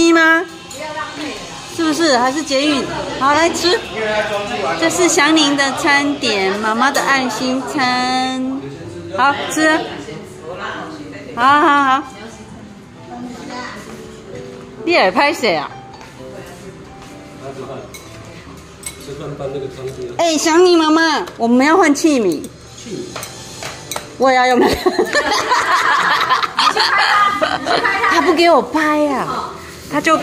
鸡吗？是不是？还是捷运？好，来吃。这是祥宁的餐点，妈妈的爱心餐。好吃。好好好。你也拍谁啊？ 哎，祥宁妈妈，我们要换器皿。器皿，我也要用那个。他不给我拍呀、啊，他就一。